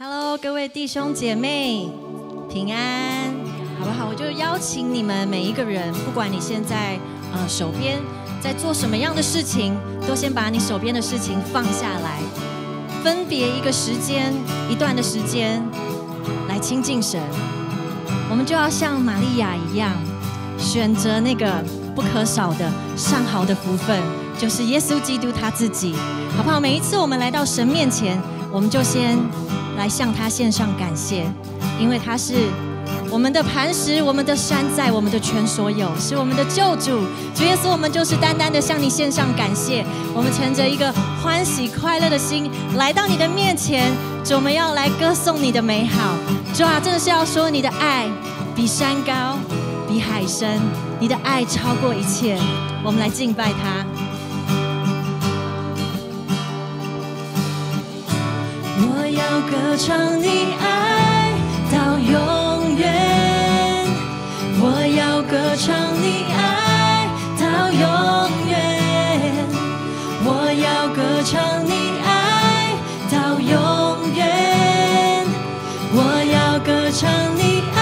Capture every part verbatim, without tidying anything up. Hello， 各位弟兄姐妹，平安，好不好？我就邀请你们每一个人，不管你现在呃手边在做什么样的事情，都先把你手边的事情放下来，分别一个时间、一段的时间来亲近神。我们就要像玛利亚一样，选择那个不可少的上好的福分，就是耶稣基督他自己，好不好？每一次我们来到神面前，我们就先来向他献上感谢，因为他是我们的磐石，我们的山寨，我们的全所有，是我们的救主。主耶稣，我们就是单单的向你献上感谢。我们乘着一个欢喜快乐的心来到你的面前，主，我们要来歌颂你的美好。主啊，真的是要说你的爱比山高，比海深，你的爱超过一切。我们来敬拜他。我要歌唱你爱到永远，我要歌唱你爱到永远，我要歌唱你爱到永远，我要歌唱你爱。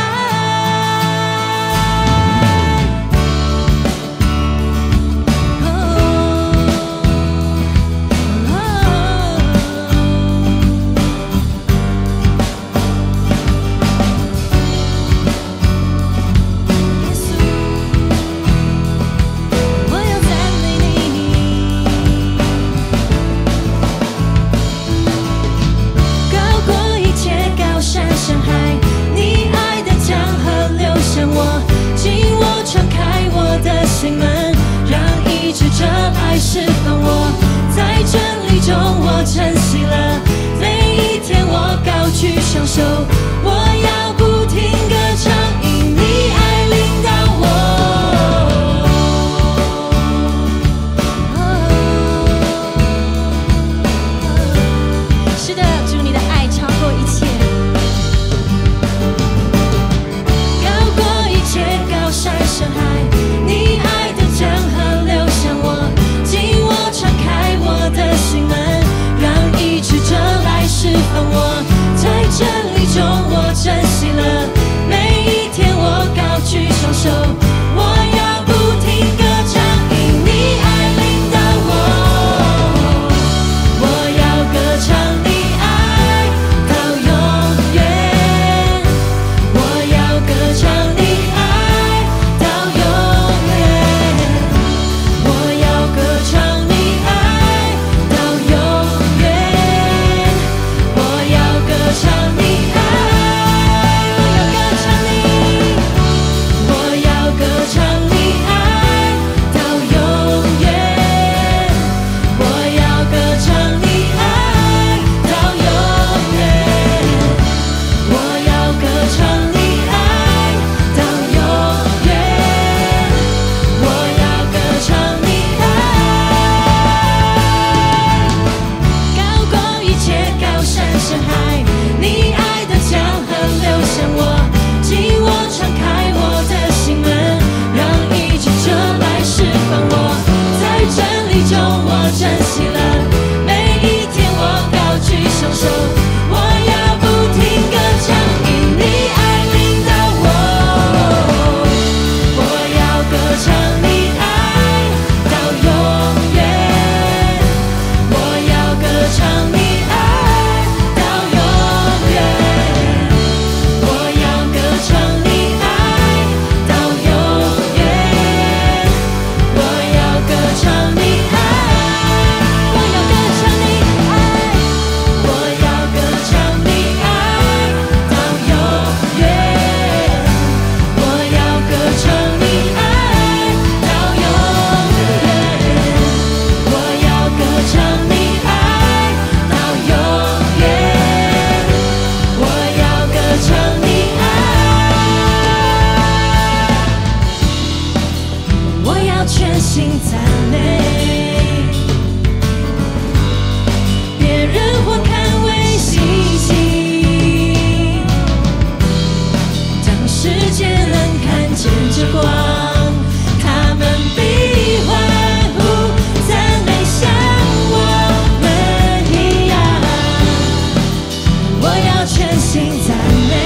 全心赞美，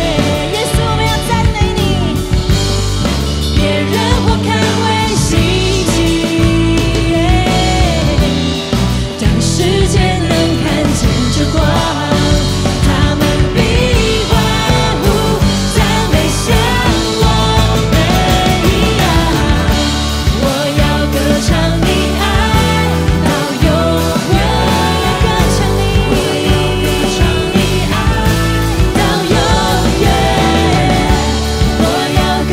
耶稣，我要赞美你，别人或看为希奇，当世界能看见这光，他们必欢呼赞美，像我们一样，我要歌唱你爱到永远，我要歌唱你爱到永远，我要歌唱你爱到永远，我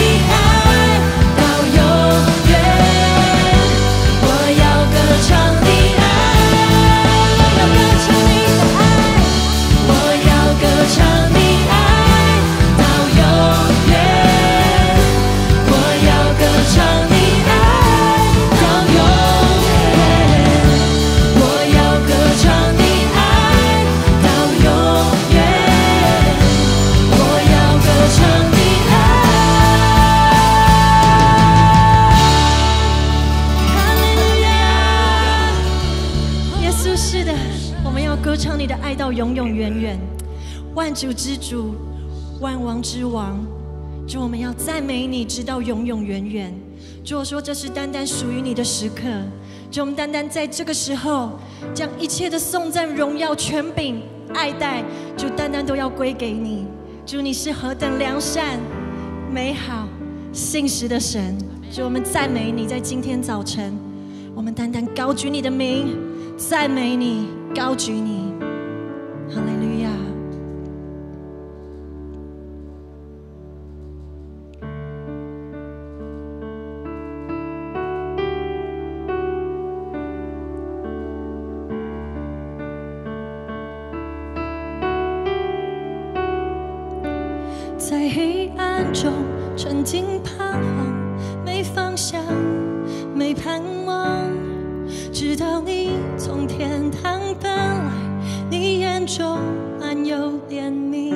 要歌唱你爱，我要歌唱你爱，我要歌唱你爱到永远，我要歌唱你爱到永远，我要歌唱你爱到永远，我要歌唱你爱，哈利路亚！耶稣，是的，我们要歌唱你的爱到永永远远。万主之主，万王之王，主，我们要赞美你，直到永永远远。主，我说这是单单属于你的时刻，主，我们单单在这个时候，将一切的颂赞、荣耀、权柄、爱戴，主，单单都要归给你。主，你是何等良善、美好、信实的神。主，我们赞美你，在今天早晨，我们单单高举你的名，赞美你，高举你，哈利路亚。在黑暗中沉浸彷徨，没方向，没盼望，直到你从天堂奔来，你眼中满有怜悯，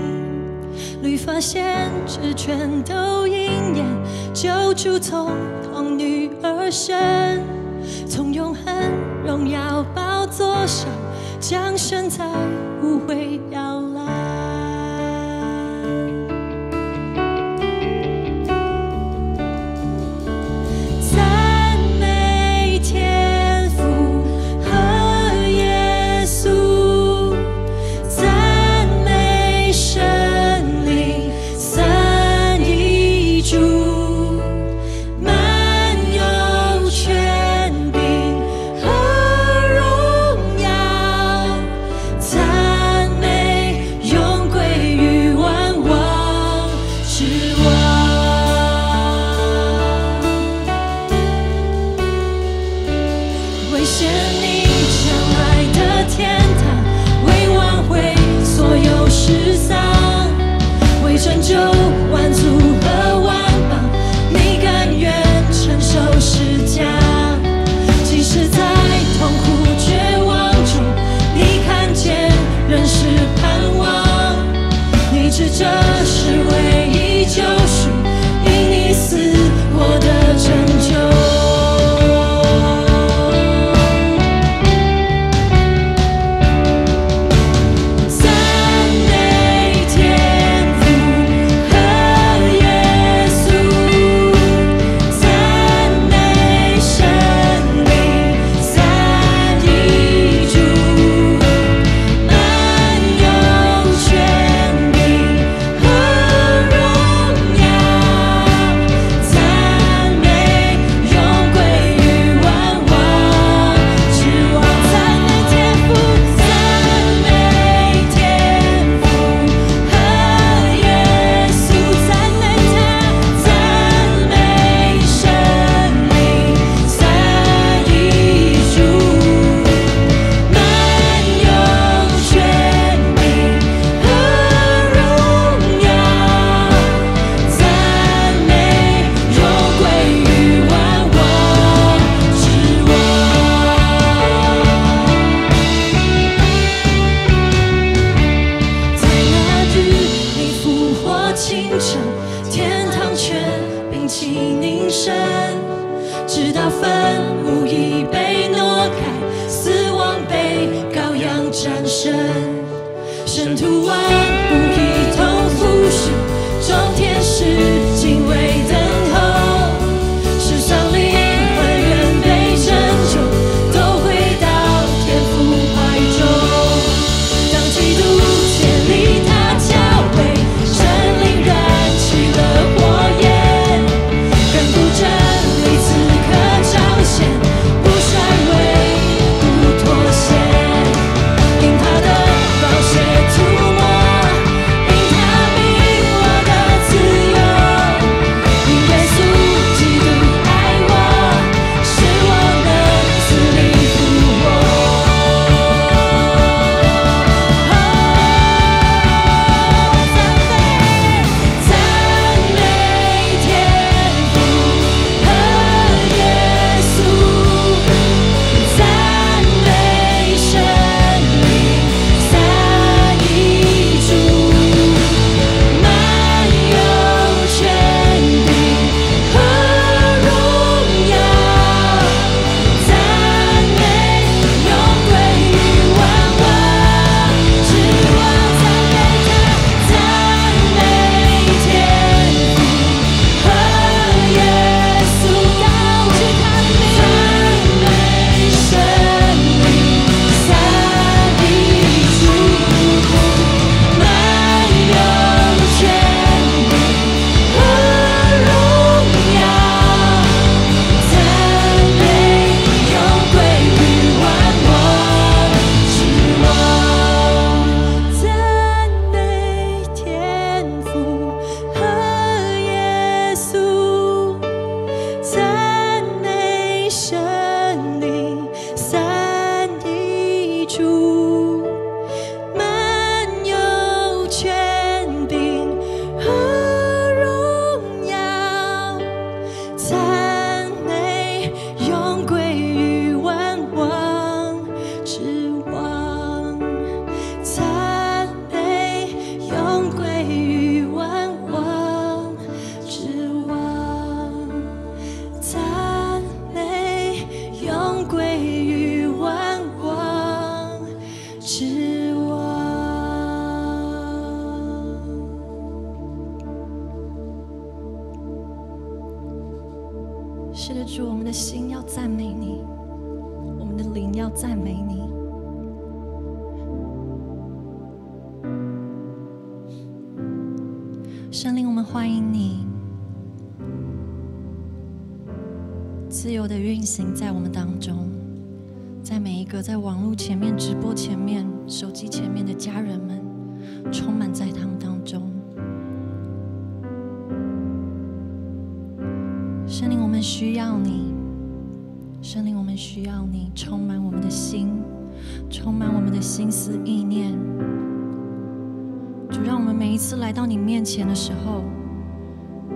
律法先知全都应验，救主从童女而生，从永恒荣耀宝座上降生在无悔摇篮。赞美天父和耶稣，赞美神灵三一主，满有权柄和荣耀，赞美永归于万王之王。为神你将来的天堂，为挽回所有失丧，为拯救万族和万邦，你甘愿承受十架，即使在痛苦绝望中，你看见仍是盼望，你指这是唯一救赎，因你死我的拯救。赞美天父和耶稣，赞美神灵三一主，满有权柄和神灵，神灵，我感谢你，我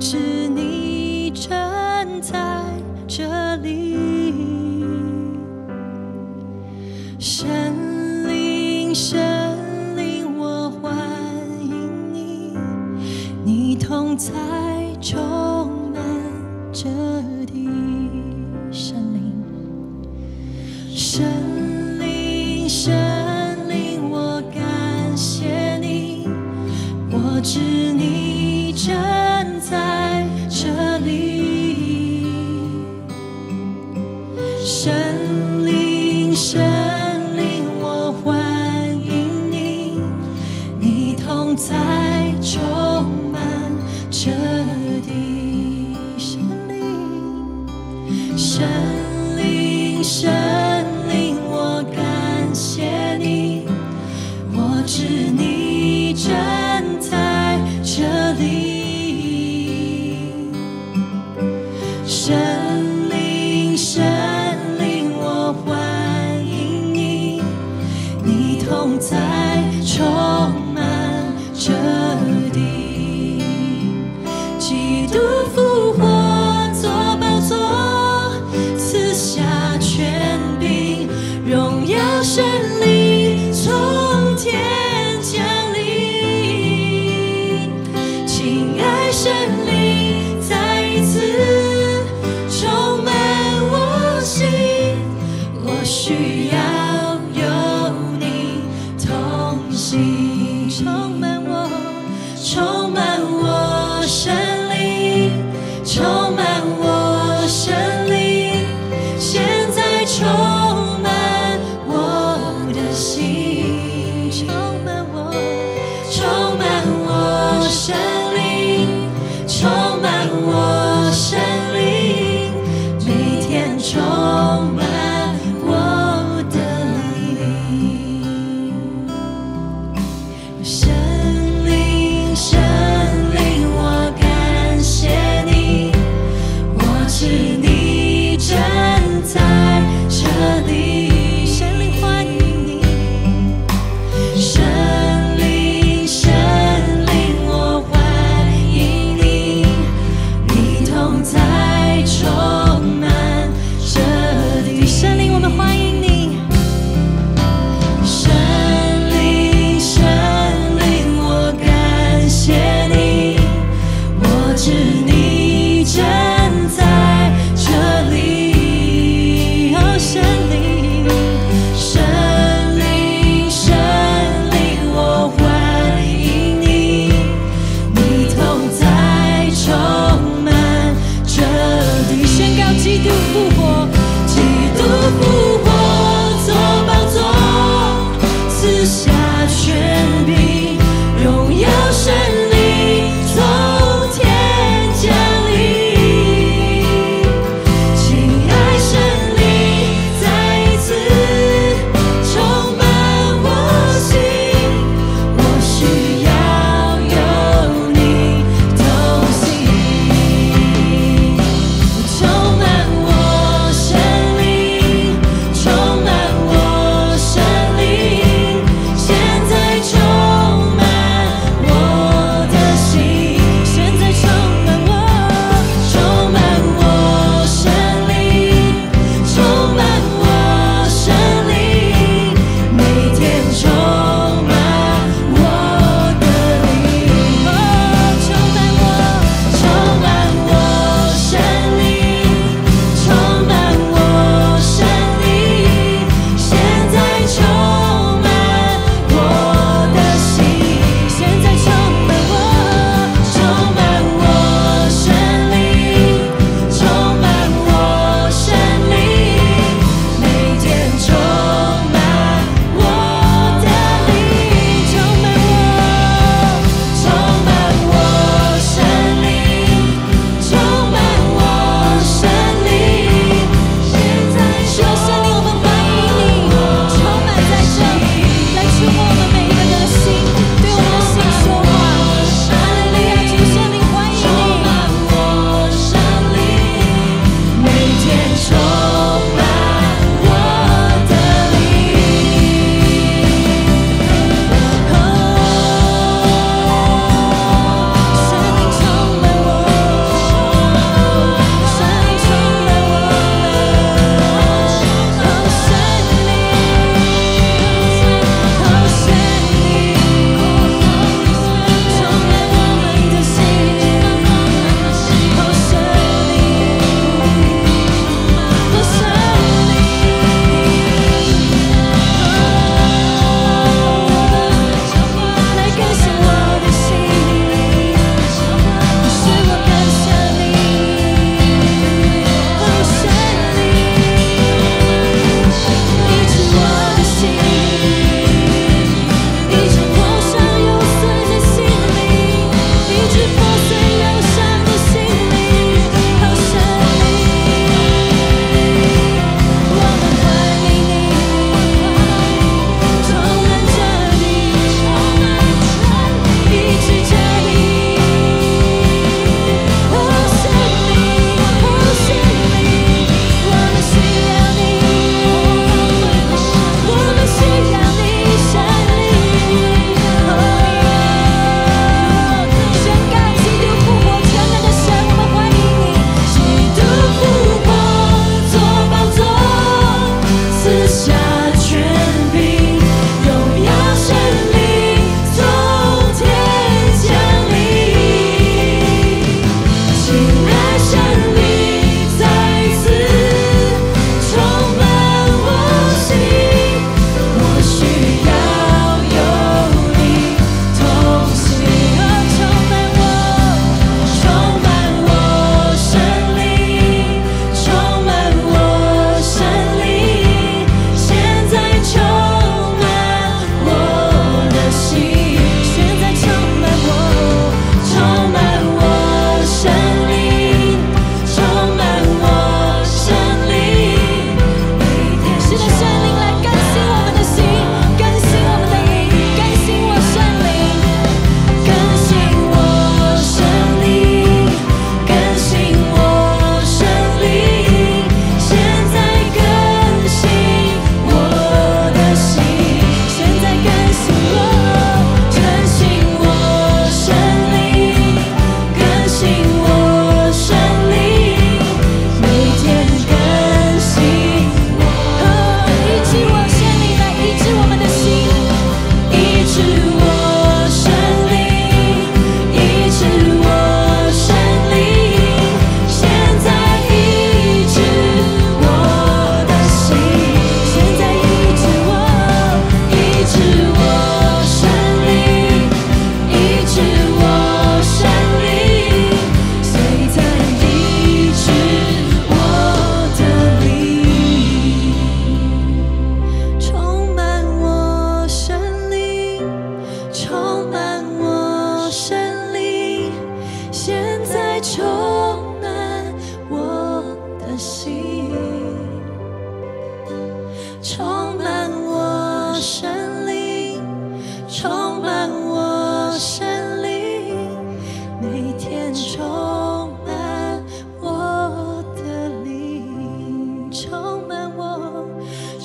知你站在这里。神灵，神灵，我欢迎你，你同在充满这地。神灵。灵，神灵，我感谢你，我知你正在这里。神灵，神灵，我欢迎你，你同在，充满这地。神灵，神灵，神。 充满我的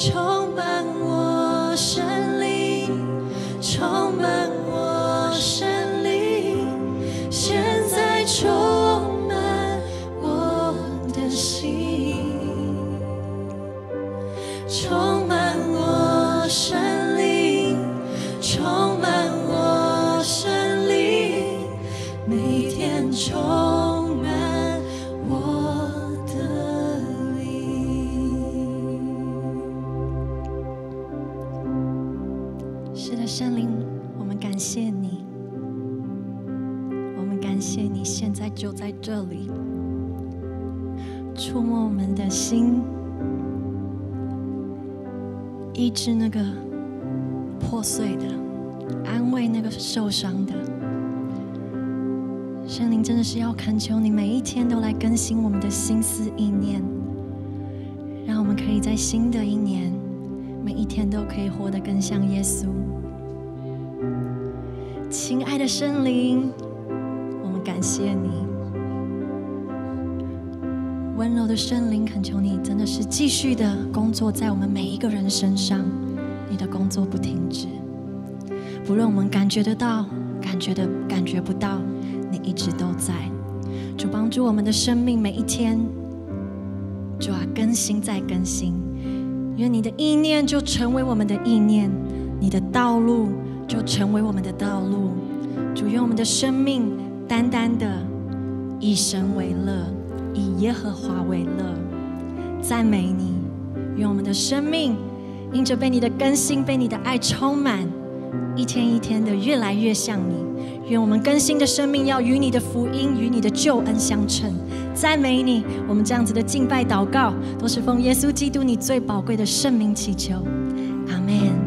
充满我生命，充满我生命，现在充满我的心，充满我生命，充满我生命，每天充。 圣灵，我们感谢你，我们感谢你，现在就在这里，触摸我们的心，医治那个破碎的，安慰那个受伤的。圣灵真的是要恳求你，每一天都来更新我们的心思意念，让我们可以在新的一年，每一天都可以活得更像耶稣。 亲爱的圣灵，我们感谢你，温柔的圣灵，恳求你真的是继续的工作在我们每一个人身上，你的工作不停止，不论我们感觉得到、感觉的感觉不到，你一直都在。主帮助我们的生命每一天，主啊，更新再更新，愿你的意念就成为我们的意念，你的道路。 就成为我们的道路，主愿我们的生命单单的以神为乐，以耶和华为乐，赞美你。愿我们的生命因着被你的更新，被你的爱充满，一天一天的越来越像你。愿我们更新的生命要与你的福音、与你的救恩相称，赞美你。我们这样子的敬拜祷告，都是奉耶稣基督你最宝贵的圣名祈求，阿门。